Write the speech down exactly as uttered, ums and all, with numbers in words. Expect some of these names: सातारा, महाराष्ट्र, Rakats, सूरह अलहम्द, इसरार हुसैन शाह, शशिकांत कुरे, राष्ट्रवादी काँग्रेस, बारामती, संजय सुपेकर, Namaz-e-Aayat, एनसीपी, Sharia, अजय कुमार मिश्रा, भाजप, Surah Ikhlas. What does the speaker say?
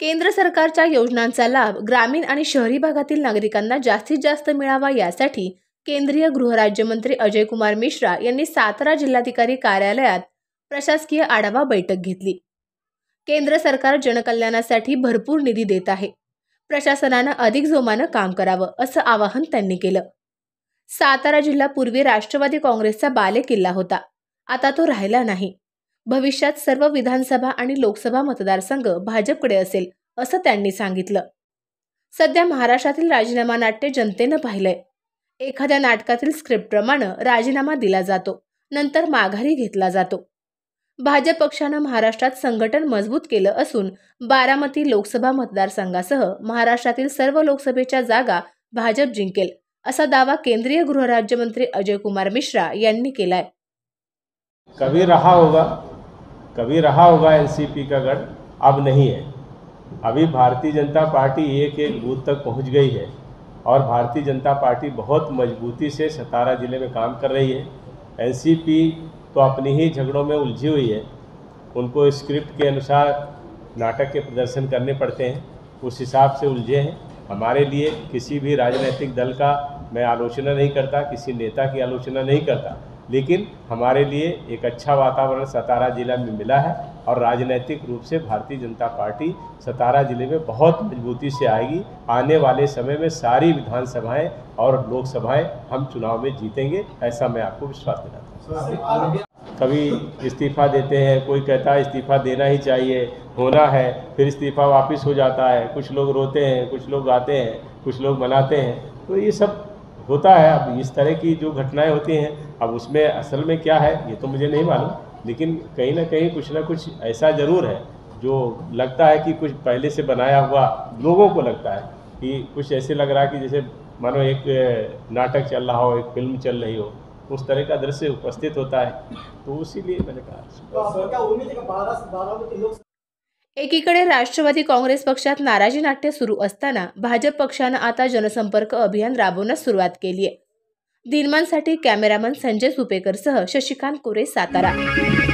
केंद्र सरकारच्या योजनांचा लाभ ग्रामीण आणि शहरी भागातील नागरिकांना जास्तीत जास्त मिळावा यासाठी केंद्रीय गृहराज्यमंत्री अजय कुमार मिश्रा यांनी सातारा जिल्हाधिकारी कार्यालयात प्रशासकीय आढावा बैठक घेतली। केंद्र सरकार जनकल्याणासाठी भरपूर निधी देत आहे, प्रशासनाने अधिक जोमाने काम करावं असं आवाहन त्यांनी केलं। सातारा जिल्हा पूर्वी राष्ट्रवादी काँग्रेसचा बालेकिल्ला होता, आता तो राहिला नाही। भविष्यात सर्व विधानसभा आणि लोकसभा मतदारसंघ भाजपकडे असेल असं त्यांनी सांगितलं। सध्या महाराष्ट्रातील राजीनामा नाट्य जनतेने पाहिलंय, एखाद्या नाटकातील स्क्रिप्टप्रमाणे राजीनामा दिला जातो, नंतर माघारी घेतला जातो। भाजप पक्षाने महाराष्ट्रात संघटन मजबूत केलं असून बारामती लोकसभा मतदारसंघासह महाराष्ट्रातील सर्व लोकसभेच्या जागा भाजप जिंकेल असा दावा केंद्रीय गृहराज्यमंत्री अजय कुमार मिश्रा यांनी केलाय। कभी रहा होगा कभी रहा होगा एनसीपी का गढ़, अब नहीं है। अभी भारतीय जनता पार्टी एक एक बूथ तक पहुंच गई है और भारतीय जनता पार्टी बहुत मजबूती से सातारा ज़िले में काम कर रही है। एनसीपी तो अपनी ही झगड़ों में उलझी हुई है, उनको स्क्रिप्ट के अनुसार नाटक के प्रदर्शन करने पड़ते हैं, उस हिसाब से उलझे हैं। हमारे लिए किसी भी राजनीतिक दल का मैं आलोचना नहीं करता, किसी नेता की आलोचना नहीं करता, लेकिन हमारे लिए एक अच्छा वातावरण सातारा ज़िला में मिला है और राजनीतिक रूप से भारतीय जनता पार्टी सातारा ज़िले में बहुत मजबूती से आएगी। आने वाले समय में सारी विधानसभाएं और लोकसभाएं हम चुनाव में जीतेंगे, ऐसा मैं आपको विश्वास दिलाता हूँ। कभी इस्तीफ़ा देते हैं, कोई कहता है इस्तीफ़ा देना ही चाहिए, होना है, फिर इस्तीफ़ा वापस हो जाता है, कुछ लोग रोते हैं, कुछ लोग गाते हैं, कुछ लोग मनाते हैं, तो ये सब होता है। अब इस तरह की जो घटनाएं होती हैं, अब उसमें असल में क्या है ये तो मुझे नहीं मालूम, लेकिन कहीं ना कहीं कुछ ना कुछ ऐसा ज़रूर है जो लगता है कि कुछ पहले से बनाया हुआ, लोगों को लगता है कि कुछ ऐसे लग रहा है कि जैसे मानो एक नाटक चल रहा हो, एक फिल्म चल रही हो, उस तरह का दृश्य उपस्थित होता है, तो उसीलिए मैंने कहा। एकीकडे राष्ट्रवादी काँग्रेस पक्षात नाराजी नाट्य सुरू असताना भाजप पक्षाने आता जनसंपर्क अभियान राबवण्यास सुरुवात केली आहे। दिनमानसाठी कॅमेरामन संजय सुपेकर सह शशिकांत कुरे, सातारा।